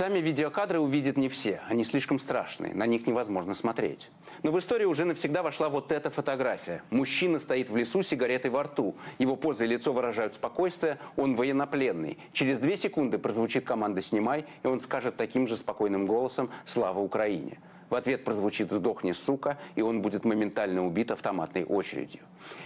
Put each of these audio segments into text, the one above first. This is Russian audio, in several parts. Сами видеокадры увидят не все, они слишком страшные, на них невозможно смотреть. Но в историю уже навсегда вошла вот эта фотография. Мужчина стоит в лесу с сигаретой во рту, его поза и лицо выражают спокойствие, он военнопленный. Через 2 секунды прозвучит команда «Снимай», и он скажет таким же спокойным голосом «Слава Украине». В ответ прозвучит «Сдохни, сука», и он будет моментально убит автоматной очередью.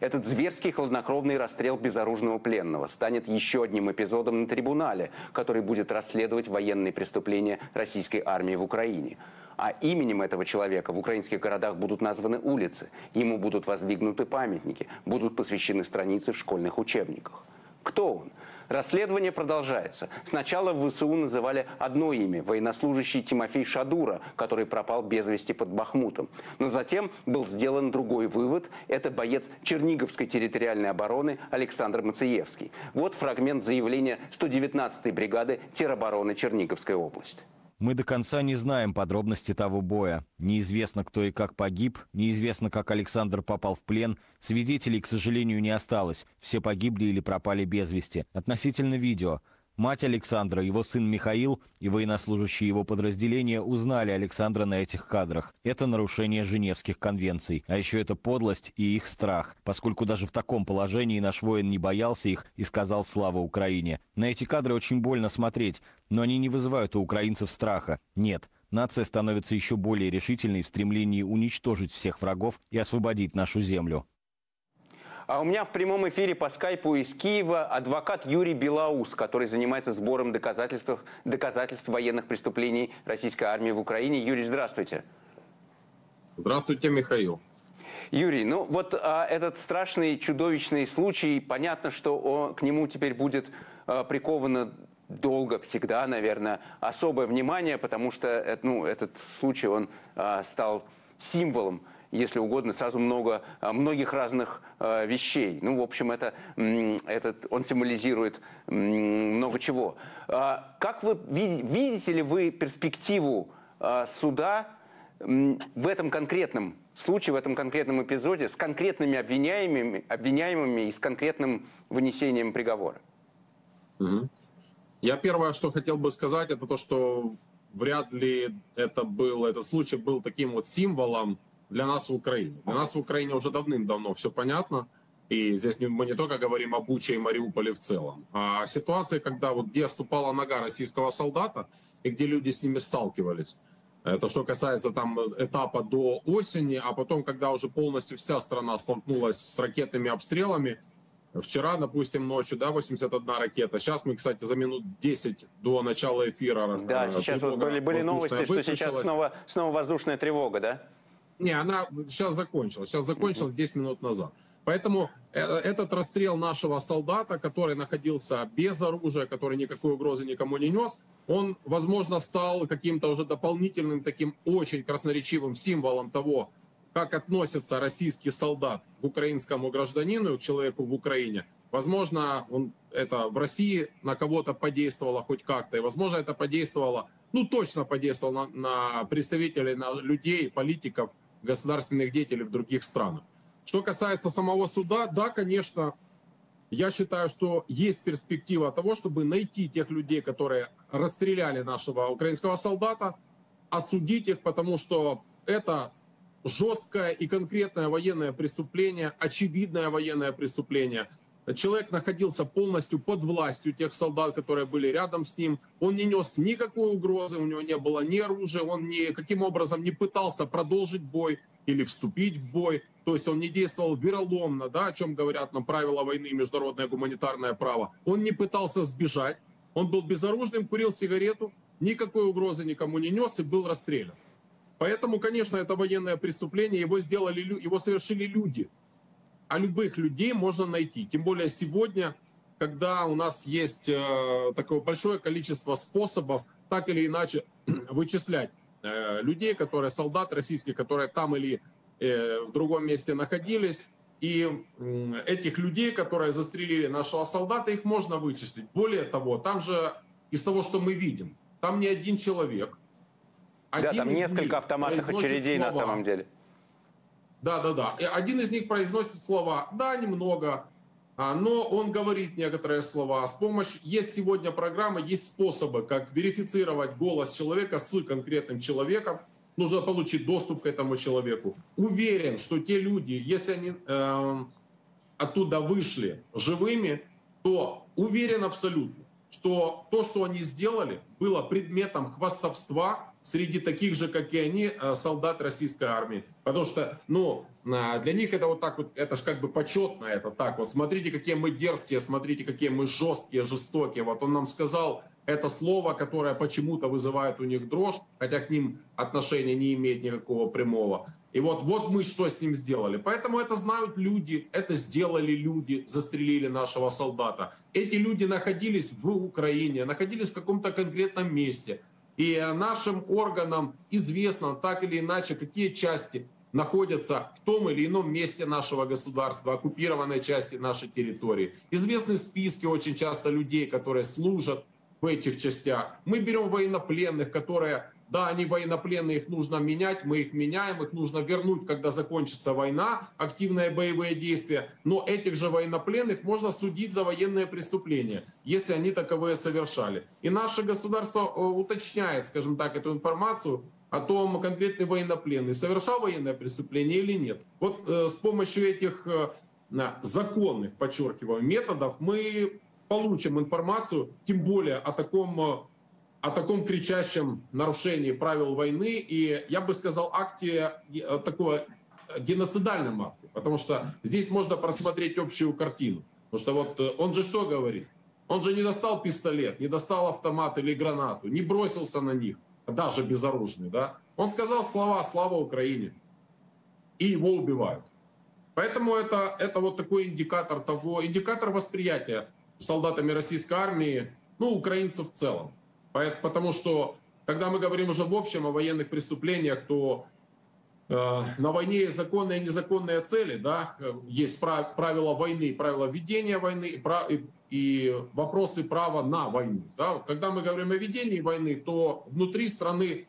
Этот зверский хладнокровный расстрел безоружного пленного станет еще одним эпизодом на трибунале, который будет расследовать военные преступления российской армии в Украине. А именем этого человека в украинских городах будут названы улицы, ему будут воздвигнуты памятники, будут посвящены страницы в школьных учебниках. Кто он? Расследование продолжается. Сначала в ВСУ называли одно имя – военнослужащий Тимофей Шадура, который пропал без вести под Бахмутом. Но затем был сделан другой вывод – это боец Черниговской территориальной обороны Александр Мациевский. Вот фрагмент заявления 119-й бригады теробороны Черниговской области. Мы до конца не знаем подробности того боя. Неизвестно, кто и как погиб, неизвестно, как Александр попал в плен. Свидетелей, к сожалению, не осталось. Все погибли или пропали без вести. Относительно видео. Мать Александра, его сын Михаил и военнослужащие его подразделения узнали Александра на этих кадрах. Это нарушение Женевских конвенций. А еще это подлость и их страх. Поскольку даже в таком положении наш воин не боялся их и сказал «Слава Украине». На эти кадры очень больно смотреть, но они не вызывают у украинцев страха. Нет, нация становится еще более решительной в стремлении уничтожить всех врагов и освободить нашу землю. А у меня в прямом эфире по скайпу из Киева адвокат Юрий Белоусов, который занимается сбором доказательств военных преступлений российской армии в Украине. Юрий, здравствуйте. Здравствуйте, Михаил. Юрий, ну вот этот страшный, чудовищный случай, понятно, что к нему теперь будет приковано долго, всегда, наверное, особое внимание, потому что этот случай, он стал символом, если угодно, сразу многих разных вещей. Ну, в общем, он символизирует много чего. Как вы видите ли вы перспективу суда в этом конкретном случае, в этом конкретном эпизоде, с конкретными обвиняемыми и с конкретным вынесением приговора? Я первое, что хотел бы сказать, это то, что вряд ли этот случай был таким вот символом для нас в Украине. Для нас в Украине уже давным-давно все понятно. И здесь мы не только говорим о Буче и Мариуполе в целом. А ситуации, когда вот где ступала нога российского солдата и где люди с ними сталкивались. Это что касается там этапа до осени, а потом, когда уже полностью вся страна столкнулась с ракетными обстрелами. Вчера, допустим, ночью, да, 81 ракета. Сейчас мы, кстати, за минут 10 до начала эфира... Да, сейчас вот были новости, что сейчас снова воздушная тревога, да? Не, она сейчас закончилась. Сейчас закончилась 10 минут назад. Поэтому этот расстрел нашего солдата, который находился без оружия, который никакой угрозы никому не нес, он, возможно, стал каким-то уже дополнительным таким очень красноречивым символом того, как относится российский солдат к украинскому гражданину, к человеку в Украине. Возможно, это в России на кого-то подействовало хоть как-то. И, возможно, это подействовало, ну, точно подействовало на представителей, на людей, политиков, государственных деятелей в других странах. Что касается самого суда, да, конечно, я считаю, что есть перспектива того, чтобы найти тех людей, которые расстреляли нашего украинского солдата, осудить их, потому что это жесткое и конкретное военное преступление, очевидное военное преступление. Человек находился полностью под властью тех солдат, которые были рядом с ним. Он не нес никакой угрозы, у него не было ни оружия, он никаким образом не пытался продолжить бой или вступить в бой. То есть он не действовал вероломно, да, о чем говорят нам правила войны и международное гуманитарное право. Он не пытался сбежать, он был безоружным, курил сигарету, никакой угрозы никому не нес и был расстрелян. Поэтому, конечно, это военное преступление, его совершили люди. А любых людей можно найти. Тем более сегодня, когда у нас есть такое большое количество способов так или иначе вычислять людей, которые солдат российских, которые там или в другом месте находились. И этих людей, которые застрелили нашего солдата, их можно вычислить. Более того, там же из того, что мы видим, там не один человек. Да, там несколько автоматных очередей на самом деле. Да. Один из них произносит слова «да, немного», но он говорит некоторые слова. Есть сегодня программа, есть способы, как верифицировать голос человека с конкретным человеком. Нужно получить доступ к этому человеку. Уверен, что те люди, если они оттуда вышли живыми, то уверен абсолютно, что то, что они сделали, было предметом хвастовства среди таких же, как и они, солдат российской армии. Потому что, ну, для них это вот так вот, это ж как бы почетно, это так вот. Смотрите, какие мы дерзкие, смотрите, какие мы жесткие, жестокие. Вот он нам сказал это слово, которое почему-то вызывает у них дрожь, хотя к ним отношения не имеет никакого прямого. И вот мы что с ним сделали. Поэтому это знают люди, это сделали люди, застрелили нашего солдата. Эти люди находились в Украине, находились в каком-то конкретном месте. И нашим органам известно так или иначе, какие части находятся в том или ином месте нашего государства, оккупированной части нашей территории. Известны списки очень часто людей, которые служат в этих частях. Мы берем военнопленных, которые, да, они военнопленные, их нужно менять, мы их меняем, их нужно вернуть, когда закончится война, активные боевые действия. Но этих же военнопленных можно судить за военные преступления, если они таковые совершали. И наше государство уточняет, скажем так, эту информацию о том, конкретный военнопленный совершал военное преступление или нет. Вот с помощью этих законных, подчеркиваю, методов мы получим информацию, тем более о таком кричащем нарушении правил войны и, я бы сказал, акте, такого геноцидальном акте, потому что здесь можно просмотреть общую картину. Потому что вот он же что говорит? Он же не достал пистолет, не достал автомат или гранату, не бросился на них, даже безоружный, да? Он сказал слова «Слава Украине», и его убивают. Поэтому это вот такой индикатор того, индикатор восприятия солдатами российской армии, ну, украинцев в целом. Потому что, когда мы говорим уже в общем о военных преступлениях, то на войне есть законные и незаконные цели, да, есть правила войны, правила ведения войны и вопросы права на войну. Да. Когда мы говорим о ведении войны, то внутри страны,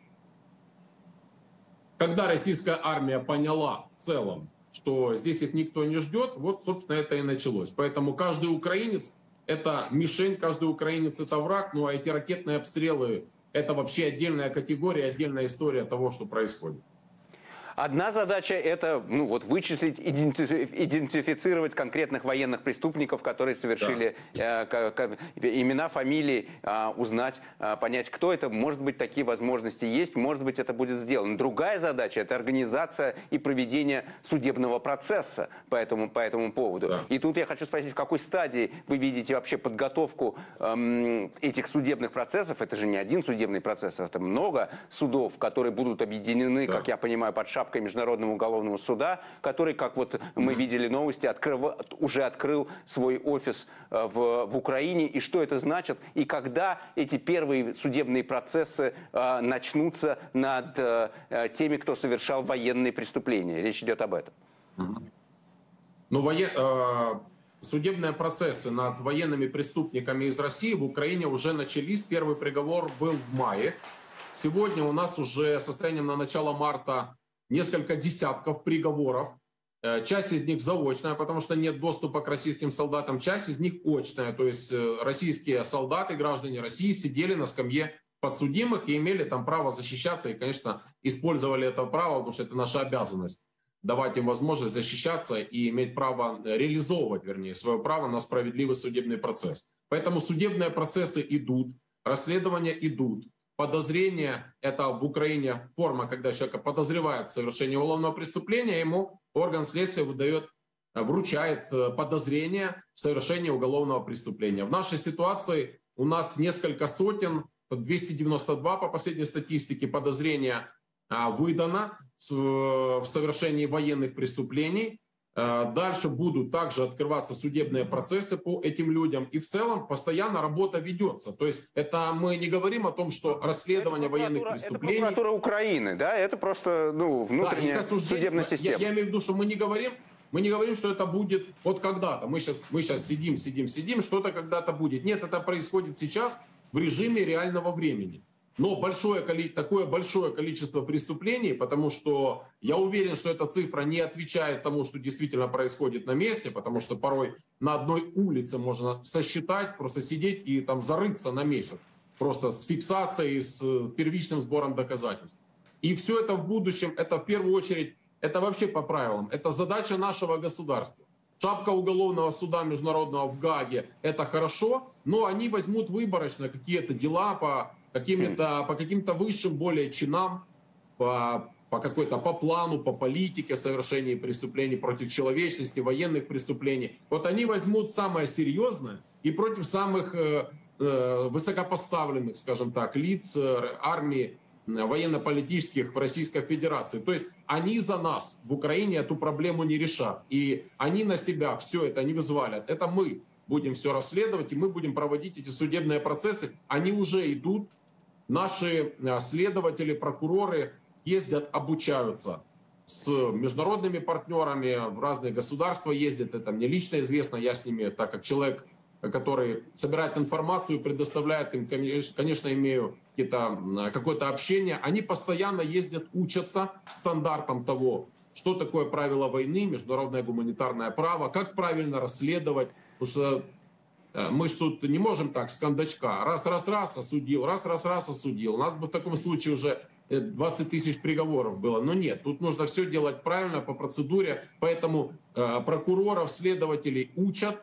когда российская армия поняла в целом, что здесь их никто не ждет, вот, собственно, это и началось. Поэтому каждый украинец — это мишень, каждый украинец — это враг, ну а эти ракетные обстрелы — это вообще отдельная категория, отдельная история того, что происходит. Одна задача — это, ну, вот, вычислить, идентифицировать конкретных военных преступников, которые совершили, да, имена, фамилии, узнать, понять, кто это. Может быть, такие возможности есть, может быть, это будет сделано. Другая задача — это организация и проведение судебного процесса по этому поводу. Да. И тут я хочу спросить, в какой стадии вы видите вообще подготовку этих судебных процессов? Это же не один судебный процесс, это много судов, которые будут объединены, да, как я понимаю, под шапкой Международного уголовного суда, который, как вот мы видели новости, уже открыл свой офис в Украине. И что это значит? И когда эти первые судебные процессы начнутся над теми, кто совершал военные преступления? Речь идет об этом. Ну, судебные процессы над военными преступниками из России в Украине уже начались. Первый приговор был в мае. Сегодня у нас уже состоянием на начало марта несколько десятков приговоров. Часть из них заочная, потому что нет доступа к российским солдатам. Часть из них очная, то есть российские солдаты, граждане России, сидели на скамье подсудимых и имели там право защищаться. И, конечно, использовали это право, потому что это наша обязанность — давать им возможность защищаться и иметь право, реализовывать, вернее, свое право на справедливый судебный процесс. Поэтому судебные процессы идут, расследования идут. Подозрение — это в Украине форма, когда человека подозревают в совершении уголовного преступления, ему орган следствия вручает подозрение в совершении уголовного преступления. В нашей ситуации у нас несколько сотен, 292 по последней статистике, подозрения выдано в совершении военных преступлений. Дальше будут также открываться судебные процессы по этим людям. И в целом постоянно работа ведется. То есть это мы не говорим о том, что расследование военных преступлений... Это прокуратура Украины, да? Это просто, ну, внутренняя судебная система. Я имею в виду, что мы не говорим, что это будет вот когда-то. Мы сейчас сидим, что-то когда-то будет. Нет, это происходит сейчас в режиме реального времени. Но такое большое количество преступлений, потому что я уверен, что эта цифра не отвечает тому, что действительно происходит на месте, потому что порой на одной улице можно сосчитать, просто сидеть и там зарыться на месяц, просто с фиксацией, с первичным сбором доказательств. И все это в будущем, это в первую очередь, это вообще по правилам, это задача нашего государства. Шапка уголовного суда международного в Гааге — это хорошо, но они возьмут выборочно какие-то дела по каким-то высшим более чинам, по плану, по политике совершения преступлений против человечности, военных преступлений. Вот они возьмут самое серьезное и против самых высокопоставленных, скажем так, лиц армии, военно-политических в Российской Федерации. То есть они за нас в Украине эту проблему не решат. И они на себя все это не взвалят. Это мы будем все расследовать, и мы будем проводить эти судебные процессы. Они уже идут. Наши следователи, прокуроры ездят, обучаются с международными партнерами, в разные государства ездят. Это мне лично известно. Я с ними, так как человек, который собирает информацию, предоставляет им, конечно, имею какое-то общение. Они постоянно ездят, учатся стандартам того, что такое правила войны, международное гуманитарное право, как правильно расследовать. Потому что мы тут не можем так с кондачка. Раз-раз-раз осудил, раз-раз-раз осудил. У нас бы в таком случае уже 20 тысяч приговоров было. Но нет, тут нужно все делать правильно, по процедуре. Поэтому прокуроров, следователей учат.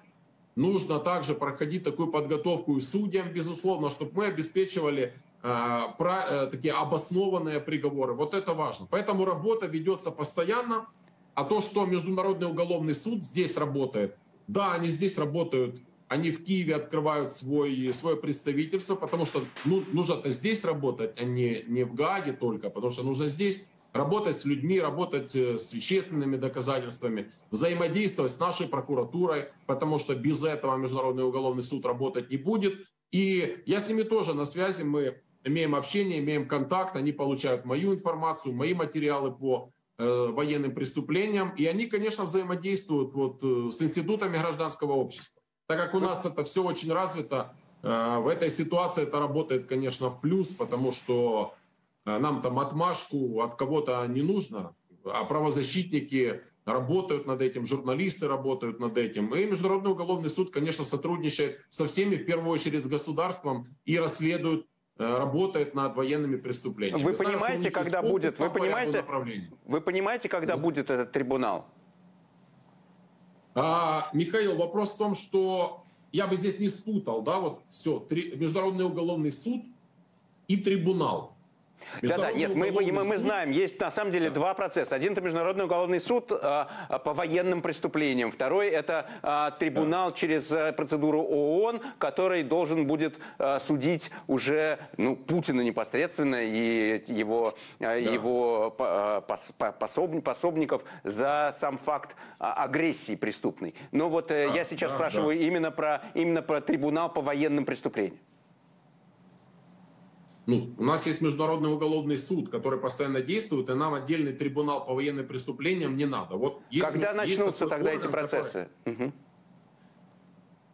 Нужно также проходить такую подготовку и судьям, безусловно, чтобы мы обеспечивали такие обоснованные приговоры. Вот это важно. Поэтому работа ведется постоянно. А то, что Международный уголовный суд здесь работает, да, они здесь работают, они в Киеве открывают свое представительство, потому что нужно-то здесь работать, а не в Гааге только, потому что нужно здесь работать с людьми, работать с вещественными доказательствами, взаимодействовать с нашей прокуратурой, потому что без этого Международный уголовный суд работать не будет. И я с ними тоже на связи, мы имеем общение, имеем контакт, они получают мою информацию, мои материалы по военным преступлениям. И они, конечно, взаимодействуют с институтами гражданского общества. Так как у нас это все очень развито, в этой ситуации это работает, конечно, в плюс, потому что нам там отмашку от кого-то не нужно, а правозащитники работают над этим, журналисты работают над этим. И Международный уголовный суд, конечно, сотрудничает со всеми, в первую очередь с государством, и расследует, работает над военными преступлениями. Вы понимаете, когда будет этот трибунал? Михаил, вопрос в том, что я бы здесь не спутал, да, Международный уголовный суд и трибунал. Да-да, нет, мы знаем, есть на самом деле два процесса. Один — это Международный уголовный суд по военным преступлениям, второй — это трибунал через процедуру ООН, который должен будет судить уже Путина непосредственно и его пособников за сам факт агрессии преступной. Но вот я сейчас спрашиваю именно про трибунал по военным преступлениям. У нас есть Международный уголовный суд, который постоянно действует, и нам отдельный трибунал по военным преступлениям не надо. Когда начнутся тогда эти процессы?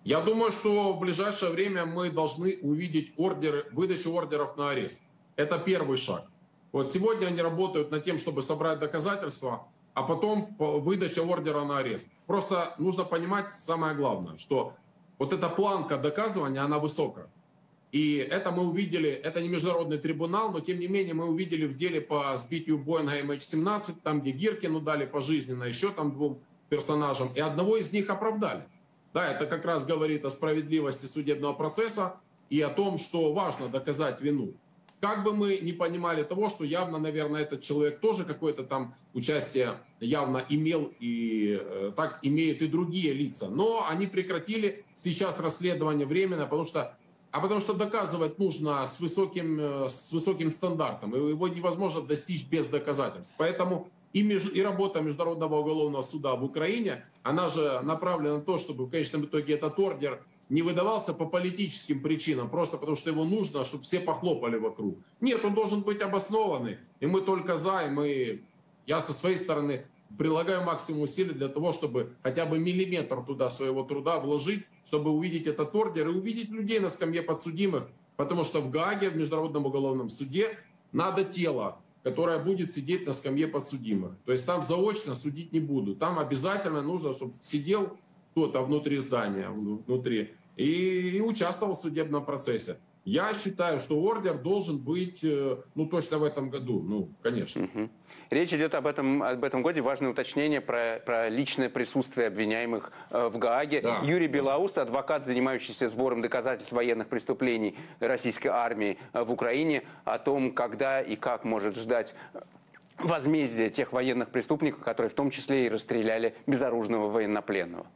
Я думаю, что в ближайшее время мы должны увидеть выдачу ордеров на арест. Это первый шаг. Вот сегодня они работают над тем, чтобы собрать доказательства, а потом выдача ордера на арест. Просто нужно понимать самое главное, что вот эта планка доказывания, она высокая. И это мы увидели, это не международный трибунал, но тем не менее мы увидели в деле по сбитию Боинга МХ-17, там где Гиркину дали пожизненно, еще там двум персонажам, и одного из них оправдали. Да, это как раз говорит о справедливости судебного процесса и о том, что важно доказать вину. Как бы мы не понимали того, что явно, наверное, этот человек тоже какое-то там участие явно имел, и так имеют и другие лица. Но они прекратили сейчас расследование временно, потому что доказывать нужно с высоким стандартом. Его невозможно достичь без доказательств. Поэтому и работа Международного уголовного суда в Украине, она же направлена на то, чтобы в конечном итоге этот ордер не выдавался по политическим причинам, просто потому что его нужно, чтобы все похлопали вокруг. Нет, он должен быть обоснованный. И мы только за, я со своей стороны прилагаю максимум усилий для того, чтобы хотя бы миллиметр туда своего труда вложить, чтобы увидеть этот ордер и увидеть людей на скамье подсудимых, Потому что в Гааге, в Международном уголовном суде, надо тело, которое будет сидеть на скамье подсудимых. То есть там заочно судить не будут. Там обязательно нужно, чтобы сидел кто-то внутри здания, внутри, и участвовал в судебном процессе. Я считаю, что ордер должен быть, ну, точно в этом году, ну, конечно. Угу. Речь идет об этом годе. Важное уточнение про личное присутствие обвиняемых в Гааге. Да. Юрий Белоусов, адвокат, занимающийся сбором доказательств военных преступлений российской армии в Украине, о том, когда и как может ждать возмездие тех военных преступников, которые в том числе и расстреляли безоружного военнопленного.